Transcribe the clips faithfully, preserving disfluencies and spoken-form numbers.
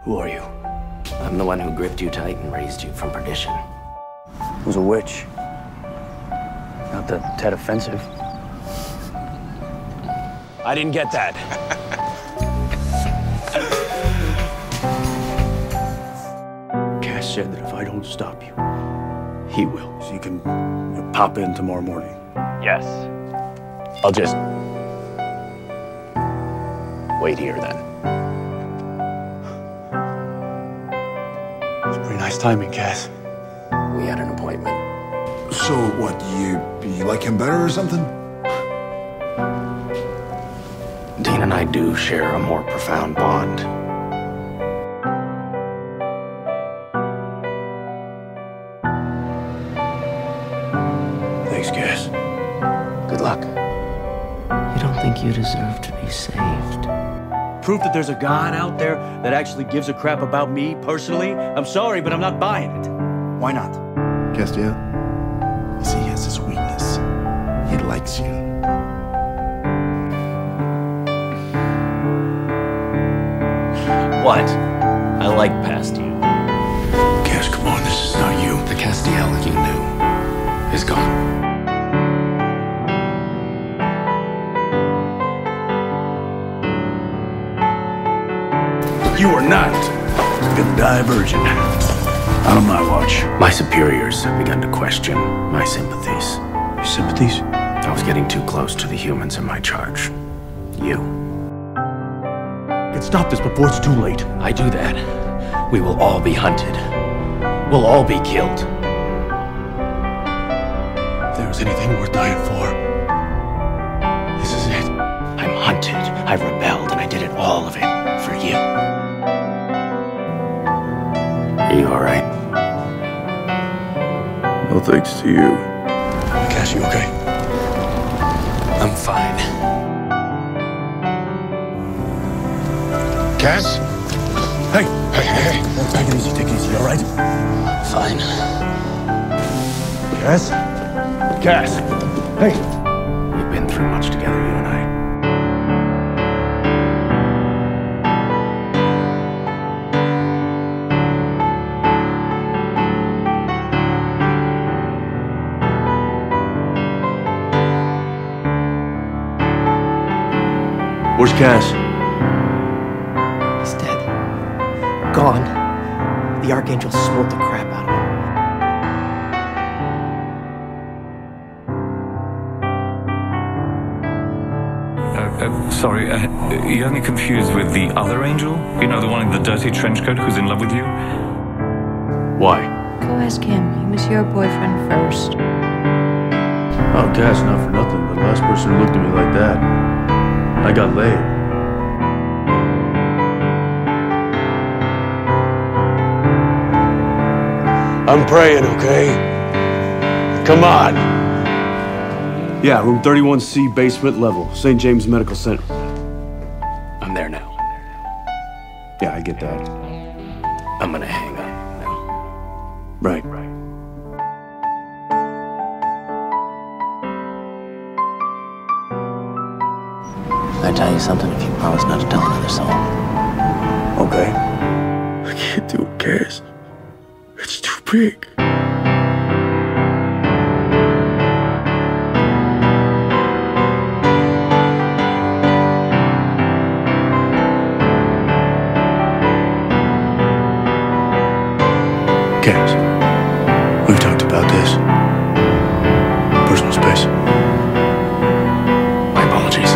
Who are you? I'm the one who gripped you tight and raised you from perdition. It was a witch. Not the Tet offensive. I didn't get that. Cass said that if I don't stop you, he will. So you can you know, pop in tomorrow morning. Yes. I'll just wait here then. It's pretty nice timing, Cass. We had an appointment. So what, you, you like him better or something? Dean and I do share a more profound bond. Thanks, Cass. Good luck. You don't think you deserve to be saved? Proof that there's a God out there that actually gives a crap about me personally? I'm sorry, but I'm not buying it. Why not? Castiel, see, he has this weakness. He likes you. What? I like past you. Cass, come on, this is not you. The Castiel you knew is gone. You are not the divergent. Out of my watch. My superiors have begun to question my sympathies. Your sympathies? I was getting too close to the humans in my charge. You. Stop this before it's too late. I do that, we will all be hunted. We'll all be killed. If there's anything worth dying for, this is it. I'm hunted, I've rebelled, and I did it, all of it, for you. Are you all right? No thanks to you. Cass, you okay? I'm fine. Cass? Hey, hey, hey, hey, take it easy, take it easy, all right? Fine. Cass? Cass! Hey! We've been through much together, you and I. Where's Cass? Gone. The Archangel smote the crap out of him. Uh, uh, sorry, uh, you're only confused with the other angel? You know, the one in the dirty trench coat who's in love with you? Why? Go ask him. He was your boyfriend first. Oh, Cass, not for nothing. The last person who looked at me like that, I got laid. I'm praying, okay? Come on. Yeah, room thirty-one C, basement level, Saint James Medical Center. I'm there now. Yeah, I get that. I'm gonna hang up now. Right. Right. I tell you something if you promise not to tell another soul. Okay. I can't do it, Cass. It's too big. Cass, we've talked about this. Personal space. My apologies.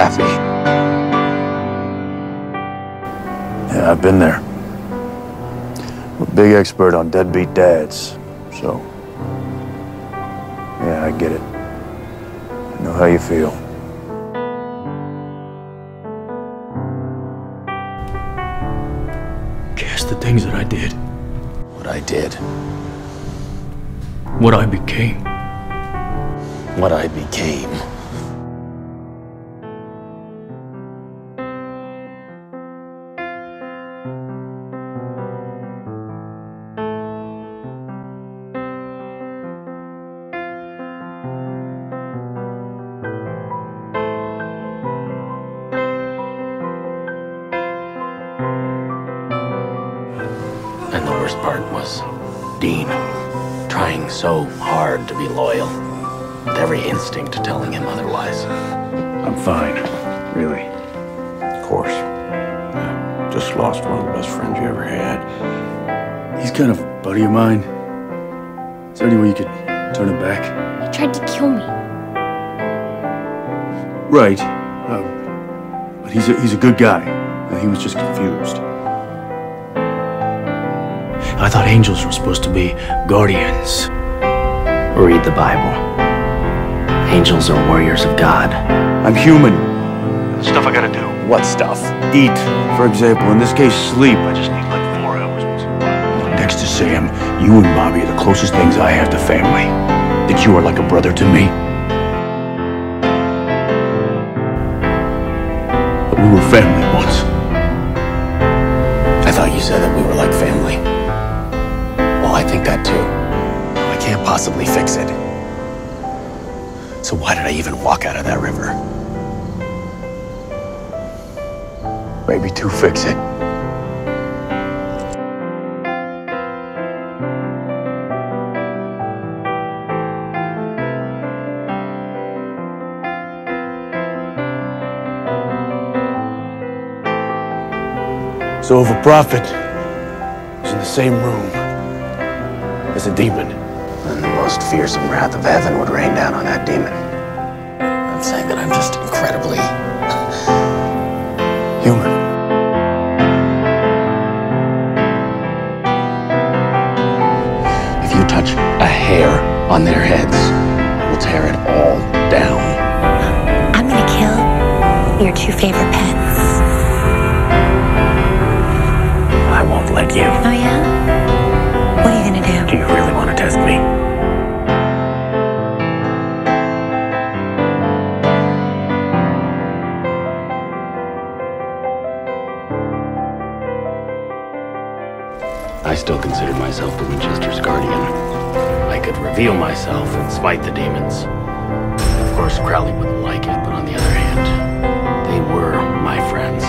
Happy. Yeah, I've been there. I'm a big expert on deadbeat dads, so yeah, I get it. how you feel. Guess the things that I did. What I did. What I became. What I became. And the worst part was Dean trying so hard to be loyal, with every instinct telling him otherwise. I'm fine, really. Of course. Yeah, just lost one of the best friends you ever had. He's kind of a buddy of mine. Is there any way you could turn it back? He tried to kill me. Right. Um, but he's a, he's a good guy, and he was just confused. I thought angels were supposed to be guardians. Read the Bible. Angels are warriors of God. I'm human. Stuff I gotta do. What stuff? Eat, for example. In this case, sleep. I just need like four hours. Next to Sam, you and Bobby are the closest things I have to family. That you are like a brother to me. But we were family once. I thought you said that we were like family. I think that too. I can't possibly fix it. So why did I even walk out of that river? Maybe to fix it. So if a prophet is in the same room as a demon, and the most fearsome wrath of heaven would rain down on that demon. I'm saying that I'm just incredibly human. If you touch a hair on their heads, we'll tear it all down. I'm gonna kill your two favorite pets. I won't let you. Oh yeah? What are you gonna do? Do you really want to test me? I still consider myself the Winchester's guardian. I could reveal myself and smite the demons. Of course, Crowley wouldn't like it, but on the other hand, they were my friends.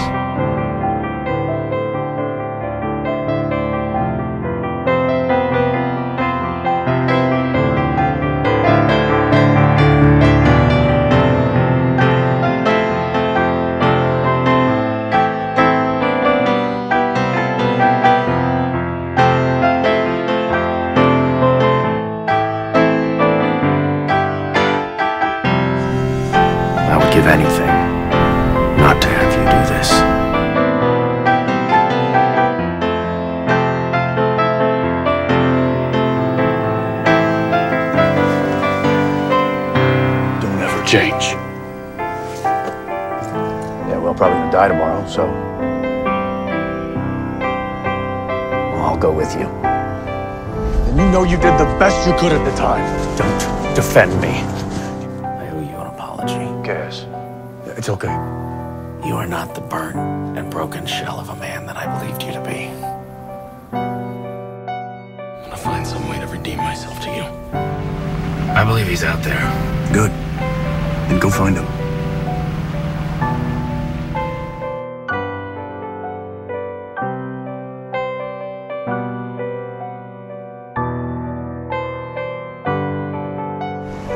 Give anything not to have you do this. Don't ever change. Yeah, well, probably gonna die tomorrow, so. Well, I'll go with you. And you know you did the best you could at the time. Don't defend me. Yes. It's okay. You are not the burnt and broken shell of a man that I believed you to be. I'm gonna find some way to redeem myself to you. I believe he's out there. Good. Then go find him.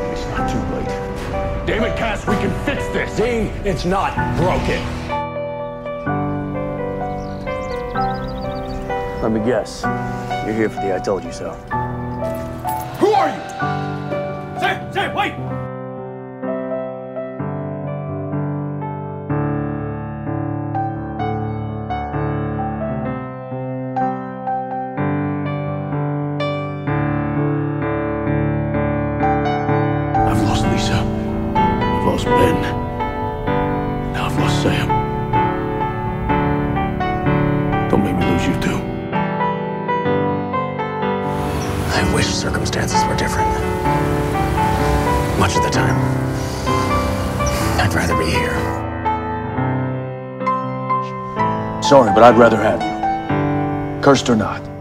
It's not too late. Damn it, Cass, we can fix this! Dean, it's not broken. Let me guess. You're here for the I told you so. Who are you? Sam, Sam, wait! I've lost Ben. Now I've lost Sam. Don't make me lose you too. I wish circumstances were different. Much of the time, I'd rather be here. Sorry, but I'd rather have you. Cursed or not.